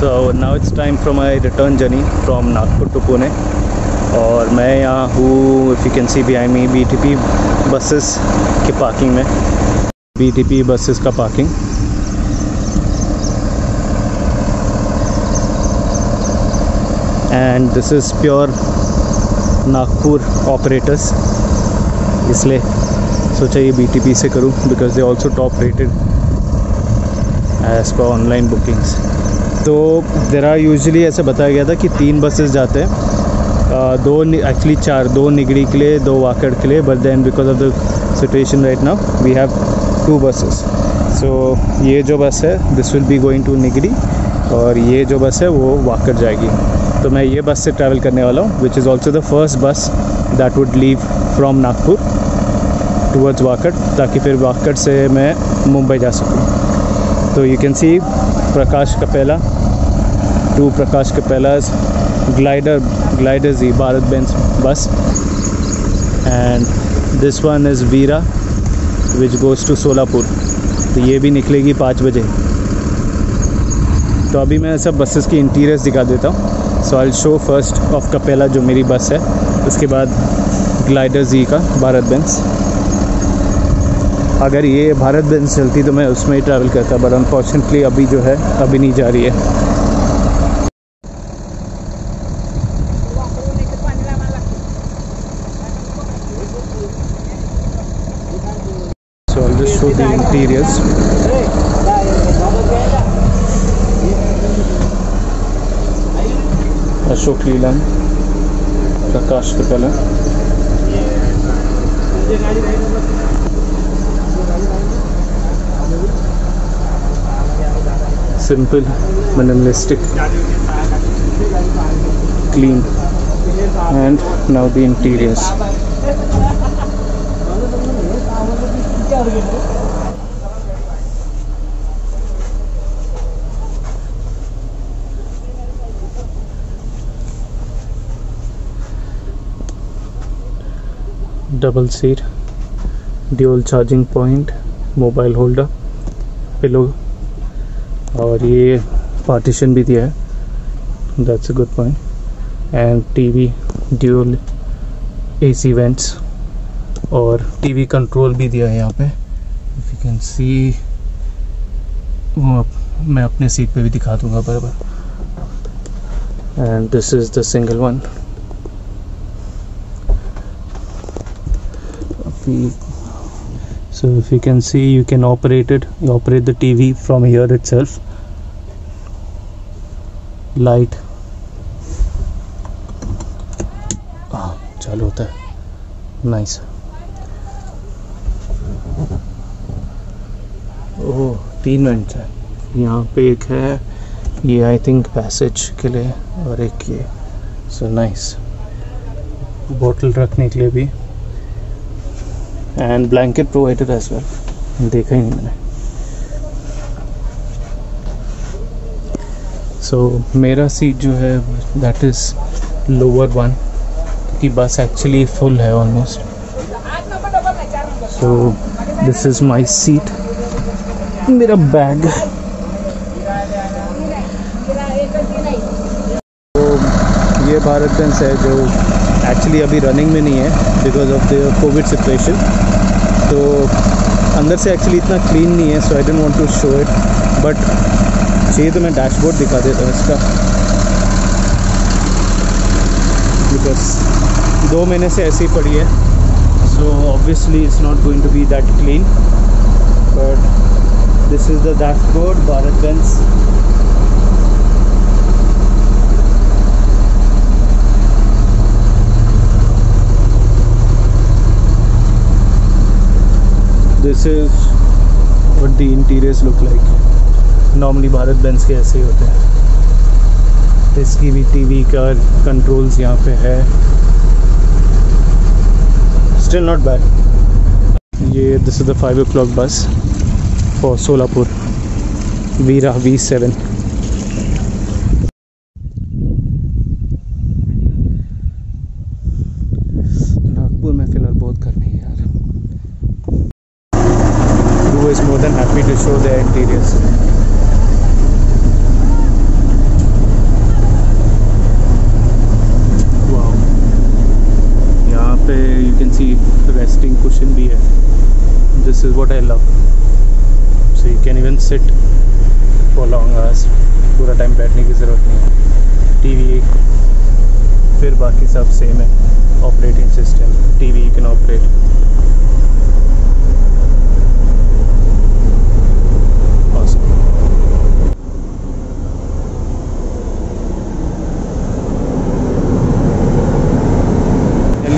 So now it's time for my return journey from Nagpur to Pune और मैं यहाँ हूँ if you can see behind me BTP buses की parking में BTP buses का parking। And this is pure Nagpur operators, इसलिए सोचा ये BTP से करूँ because they also top rated as per online bookings। तो ज़रा यूजुअली ऐसे बताया गया था कि 3 बसेस जाते हैं, 2 एक्चुअली 4, 2 निगड़ी के लिए 2 वाकड़ के लिए, but then because of the situation right now we have 2 buses. So ये जो बस है this will be going to Nigdi और ये जो बस है वो वाकड़ जाएगी। तो मैं ये बस से ट्रैवल करने वाला हूँ which is also the first bus that would leave from Nagpur towards Wakad, ताकि फिर वाकड़ से मैं मुंबई जा सकूँ। तो you can see Prakash Capella, 2 Prakash Capellas, Glider Z Bharat Benz bus, and this one is Veera which goes to Solapur। तो ये भी निकलेगी 5 बजे। तो अभी मैं सब बसेस की इंटीरियर्स दिखा देता हूँ। So I show first of Capella जो मेरी बस है, उसके बाद Glider Z का भारत बेंस। अगर ये भारत बेंस चलती तो मैं उसमें ही ट्रैवल करता, बट अनफॉर्चुनेटली अभी जो है अभी नहीं जा रही है। So I just show the interiors. Ashok Leyland, Prakash Capella. Simple, minimalistic, clean, and now the interiors। Double seat, dual charging point, mobile holder, pillow, और ये पार्टीशन भी दिया है, that's a good point. And TV, dual AC vents और TV control भी दिया है यहाँ पे। इफ यू कैन सी, वो मैं अपने सीट पे भी दिखा दूंगा बराबर। And this is the single one. So if you can see, you can operate it, you operate the TV from here itself, light चालू होता है, nice। ओह 3 वेंट है यहाँ पे, एक है ये आई थिंक पैसेज के लिए और एक ये, so nice। बॉटल रखने के लिए भी, and blanket provided as well, देखा ही नहीं मैंने। सो मेरा सीट जो है दैट इज़ लोअर वन, क्योंकि बस एक्चुअली फुल है almost. So this is my seat, मेरा बैग। तो ये भारत बेंस है जो एक्चुअली अभी रनिंग में नहीं है because of the Covid situation. तो अंदर से एक्चुअली इतना क्लीन नहीं है, so I don't want to show it, but चाहिए तो मैं डैशबोर्ड दिखा देता हूँ इसका, बिकॉज 2 महीने से ऐसे ही पड़ी है। So obviously it's not going to be that clean, but this is the dashboard Bharat Benz. this is what the interiors look like. Normally Bharat Benz के ऐसे ही होते हैं. इसकी भी टीवी का कंट्रोल्स यहाँ पे है. Still not bad. ये this is the 5 o'clock bus for Solapur. Veera V7. Nagpur में फिलहाल बहुत गर्मी है यार. Who is more than happy to show their interiors. Wow. यहाँ पे you can see resting cushion भी है. This is what I love. So you can even sit for long hours. पूरा टाइम बैठने की ज़रूरत नहीं है. टीवी एक, फिर बाकी सब सेम है. Operating system, TV can operate. awesome.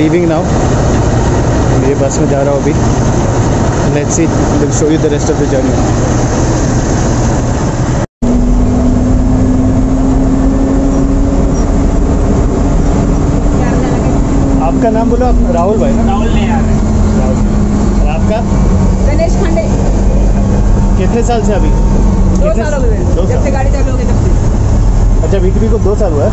Leaving now. ये बस में जा रहा हूँ अभी. Let's see, we'll show you the rest of the journey. आपका नाम बोलो. राहुल भाई ना? राहुल नहीं आ रहे. और आपका? गणेश खंडे. कितने साल से? अभी 2 साल हो गए. 2 साल जब से गाड़ी चालू हो गई तब से. अच्छा, बीटीपी को 2 साल हुआ है.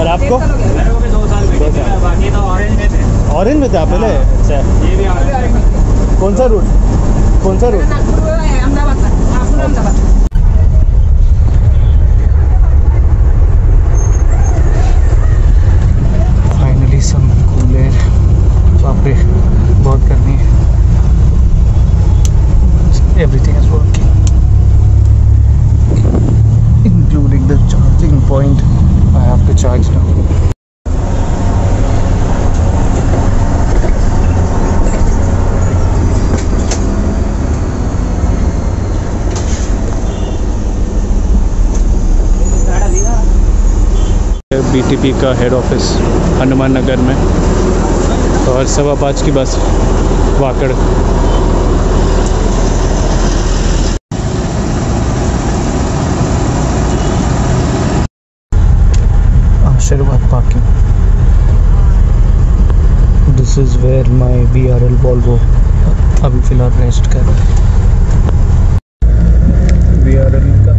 और आपको? मेरे को भी 2 साल हुए हैं. बाकी तो ऑरेंज में थे. ऑरेंज में थे आप पहले? अच्छा, ये भी ऑरेंज में. कौन सा रूट? कौन सा रूट? नागपुर है. अहमदाबाद का. Nagpur Ahmedabad. Finally some cool air. बाप रे, बहुत गर्मी है. Everything is working including the charging point. I have to charge now. BTP का हेड ऑफिस हनुमान नगर में. और 5:15 की bus Wakad. Ashirwad parking. This is where my BRL Volvo अभी फिलहाल रेस्ट कर रहा है. BRL का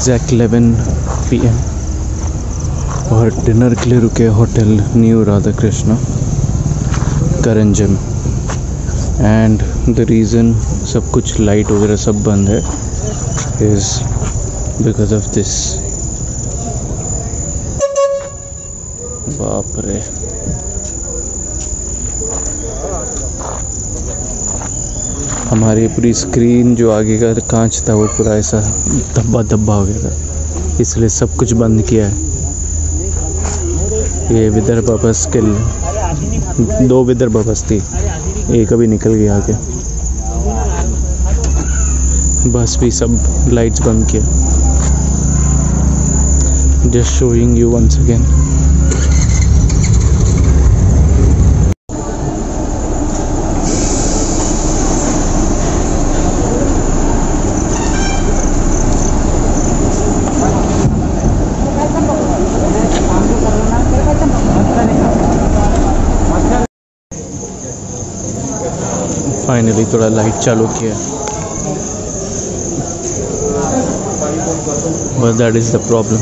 एग्जैक्ट 11 PM और डिनर के लिए रुके hotel new Radha Krishna Karanjam. And the reason सब कुछ लाइट वगैरह सब बंद है इज़ बिकॉज ऑफ दिस। बाप रे, हमारी पूरी स्क्रीन जो आगे का कांच था वो पूरा ऐसा धब्बा धब्बा हो गया था, इसलिए सब कुछ बंद किया है। ये विदर्भ बस के दो विदर्भ बस थी, एक अभी निकल गया आगे। बस भी सब लाइट्स बंद किया। Just showing you once again. Finally थोड़ा लाइट चालू किया, but that is the problem.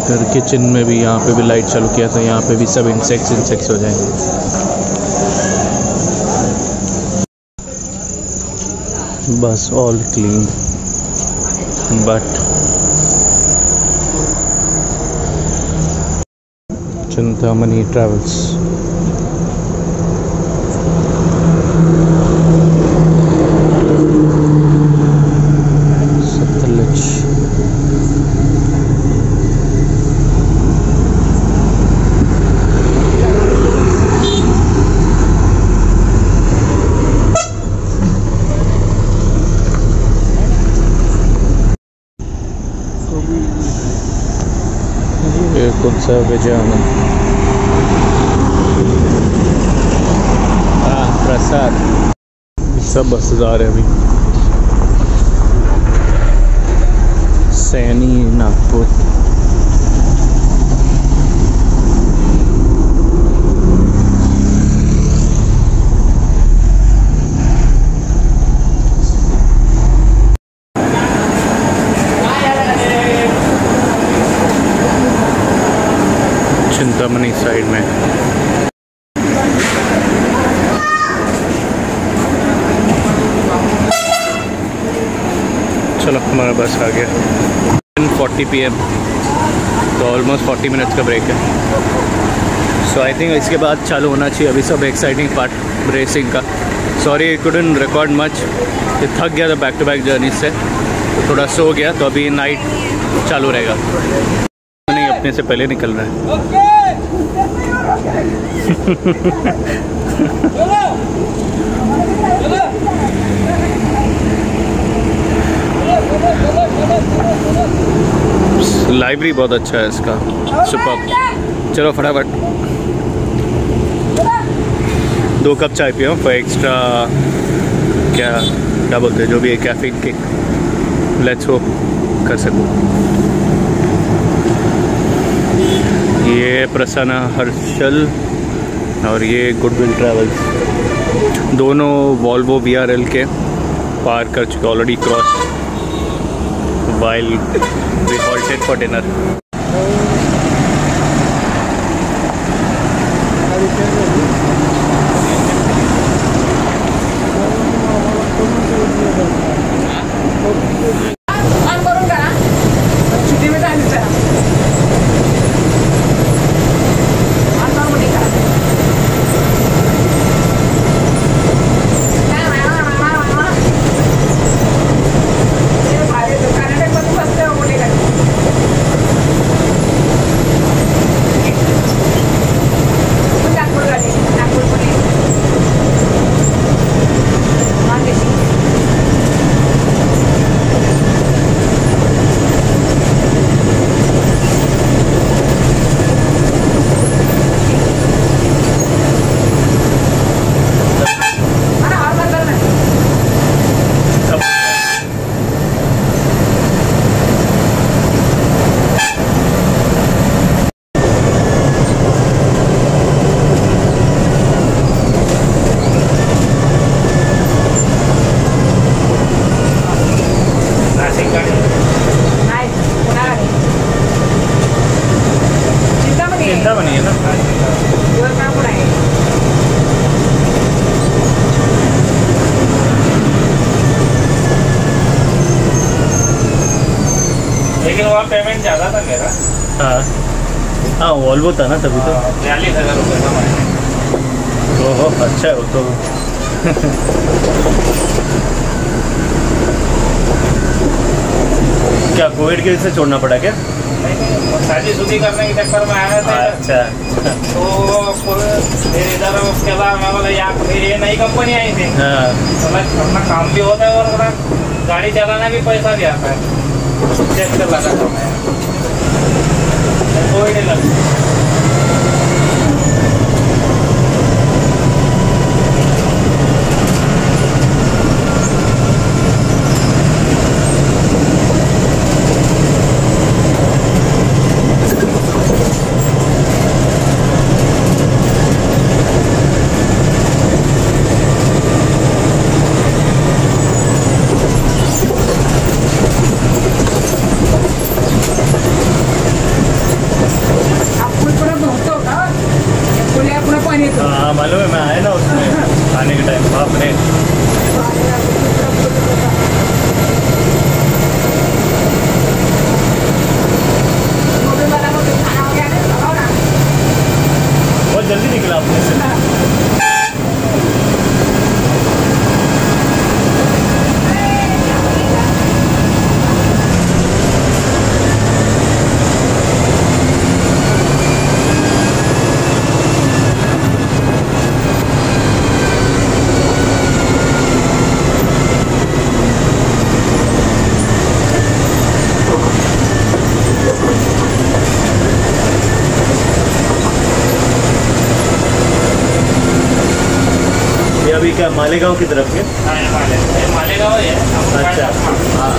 अगर किचन में भी यहाँ पे भी लाइट चालू किया तो यहाँ पे भी सब इंसेक्ट्स हो जाएंगे। बस all clean, but Chintamani travels बेजाना प्रसाद सब बसेज आ रहे हैं अभी। सैनी नागपुर चिंतामणि साइड में चलो हमारा बस आ गया। 10:40 PM तो ऑलमोस्ट 40 मिनट्स का ब्रेक है। सो आई थिंक इसके बाद चालू होना चाहिए अभी सब एक्साइटिंग पार्ट रेसिंग का। Sorry I couldn't record much, थक गया था बैक टू बैक जर्नी से, तो थोड़ा सो गया, तो अभी नाइट चालू रहेगा। नहीं अपने से पहले निकल रहा है। लाइब्रेरी बहुत अच्छा है इसका, सुपर। चलो फटाफट 2 कप चाय पियो फॉर एक्स्ट्रा क्या बोलते हैं जो भी है कैफीन किक। लेट्स होप कर सकूँ। ये प्रसन्न हर्षल और ये गुडविल ट्रैवल्स, दोनों वॉल्वो BRL के पार कर चुके already cross while we halted for dinner. थोड़ा पेमेंट ज्यादा था मेरा। हाँ हाँ वॉल्वो था ना तभी तो 40,000 रुपये था मैंने। ओहो अच्छा है वो तो। क्या कोविड की वजह से छोड़ना पड़ा क्या? शादी शुदी करने के चक्कर में आया था। अच्छा तो फिर इधर उसके बाद मैं बोला यहाँ फिर ये नई कंपनी आई थी। हाँ अपना काम भी होता है और अपना गाड़ी चलाना भी पैसा भी आता है। चेक कर लगा था मैं कोविड ही लग। मालेगांव की तरफ के मालेगांव है। अच्छा हाँ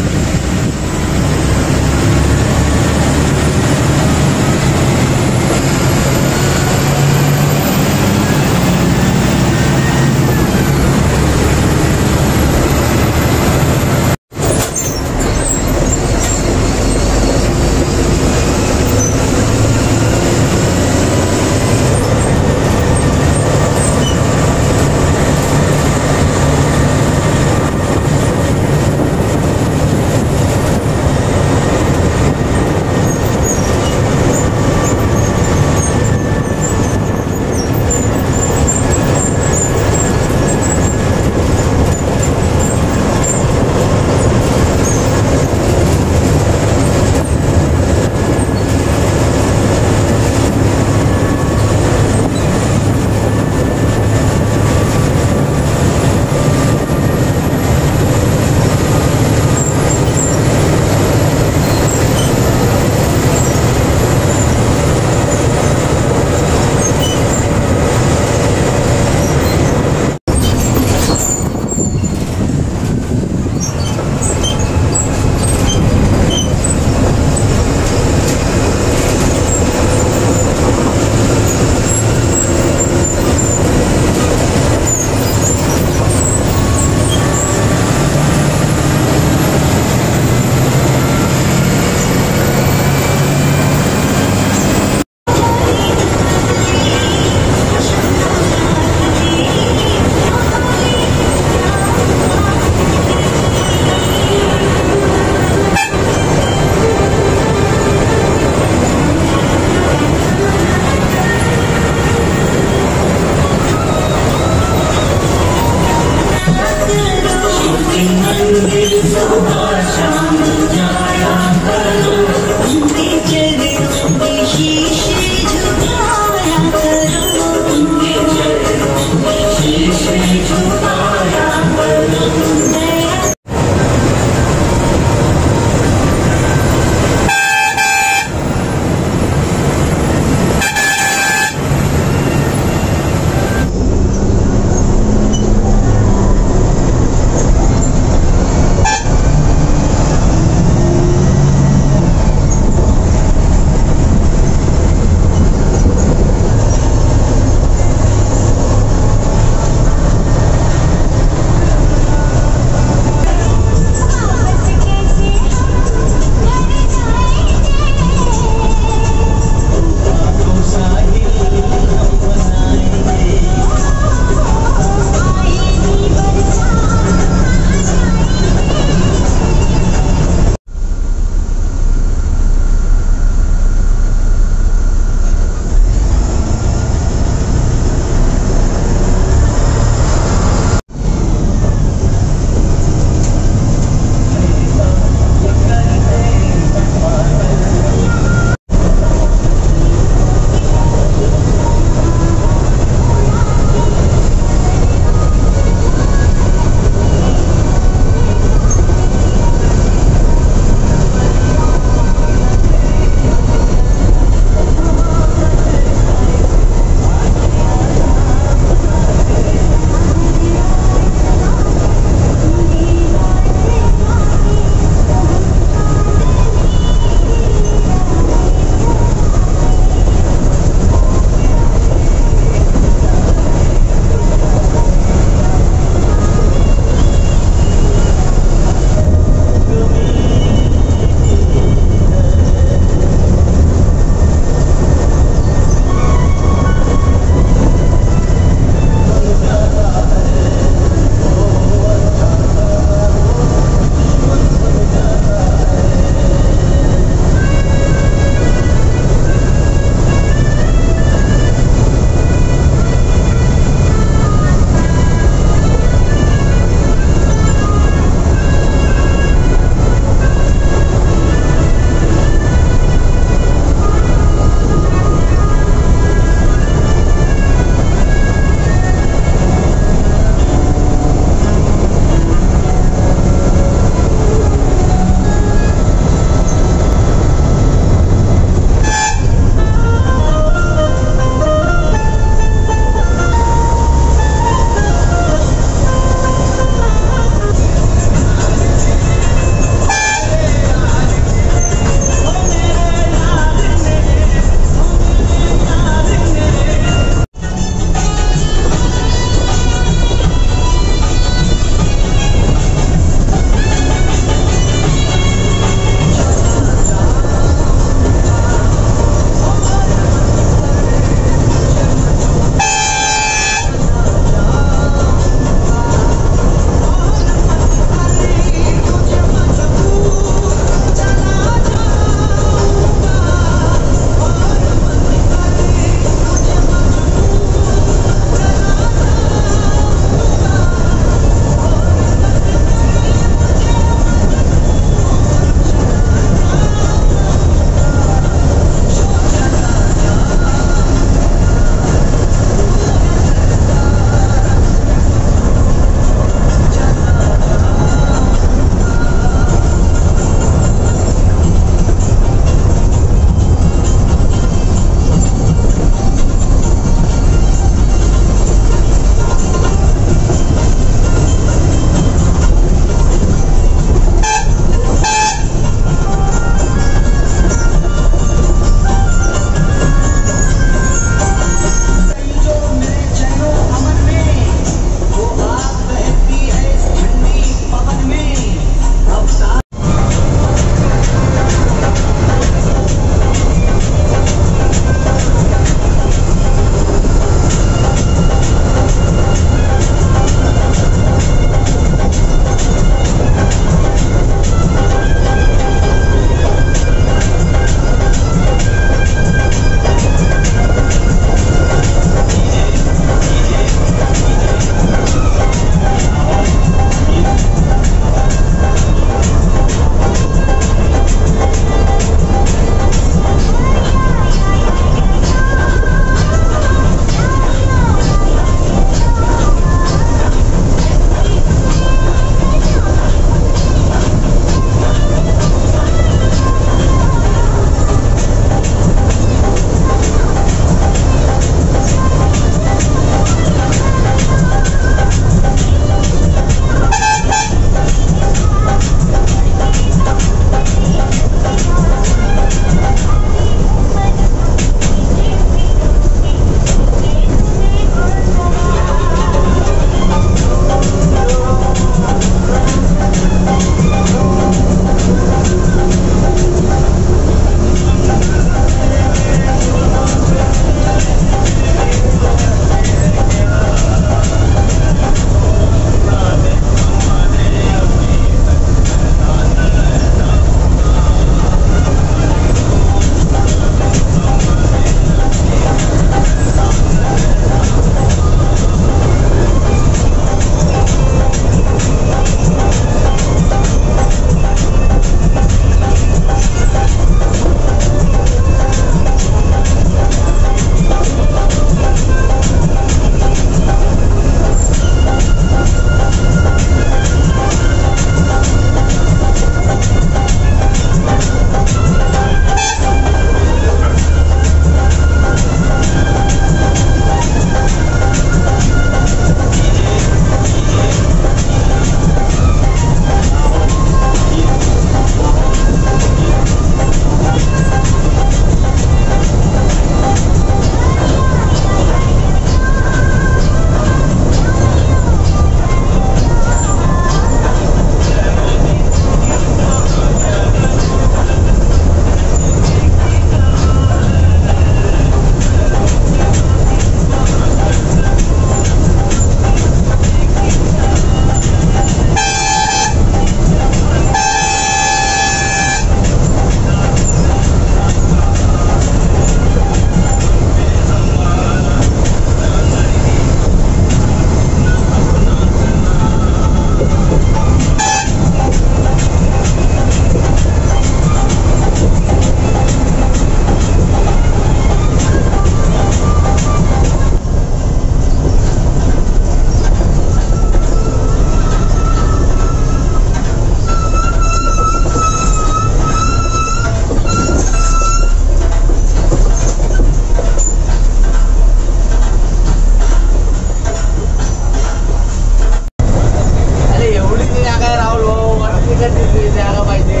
जागा पाहिजे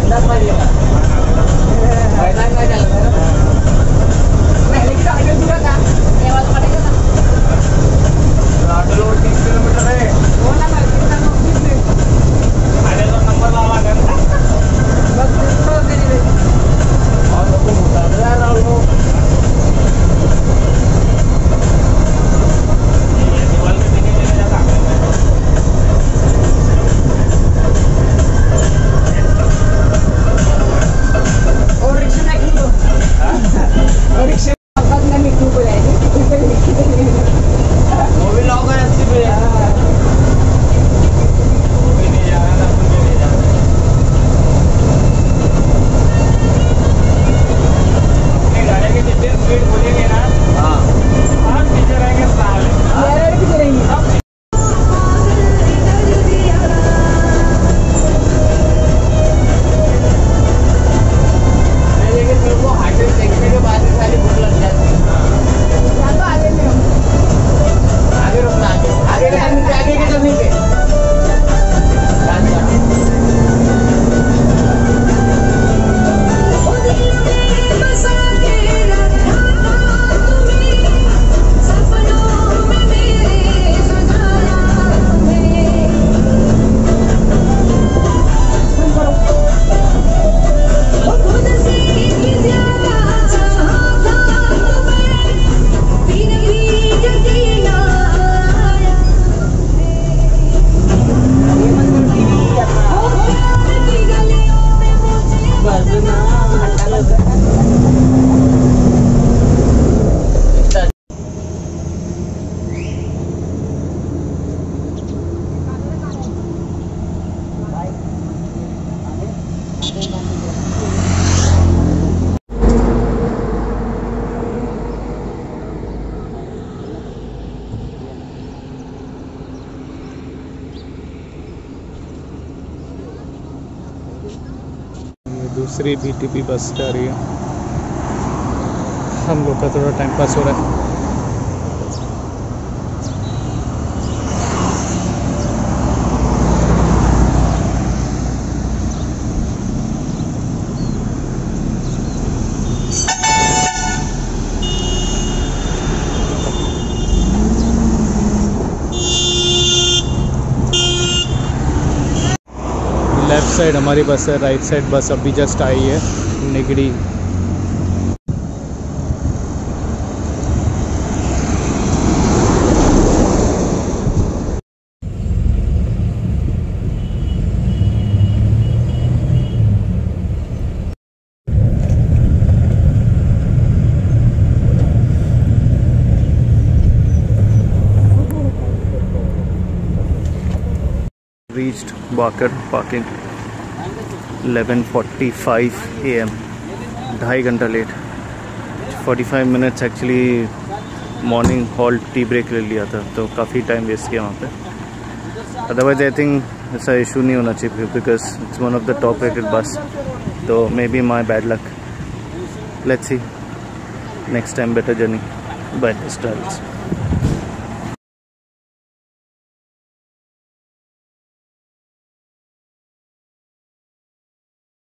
अंदाज पाहिजे दूसरी बीटीपी बस जा रही है। हम लोग का थोड़ा टाइम पास हो रहा है। लेफ्ट साइड हमारी बस है, राइट साइड बस अभी जस्ट आई है Nigdi. Reached Wakad parking 11:45 AM, 2.5 घंटा लेट। 45 minutes actually morning halt tea break ले लिया था तो काफ़ी टाइम वेस्ट किया वहाँ पे। अदरवाइज आई थिंक ऐसा इशू नहीं होना चाहिए because it's one of the top rated bus, तो maybe my bad luck. Let's see, next time better journey by this travels.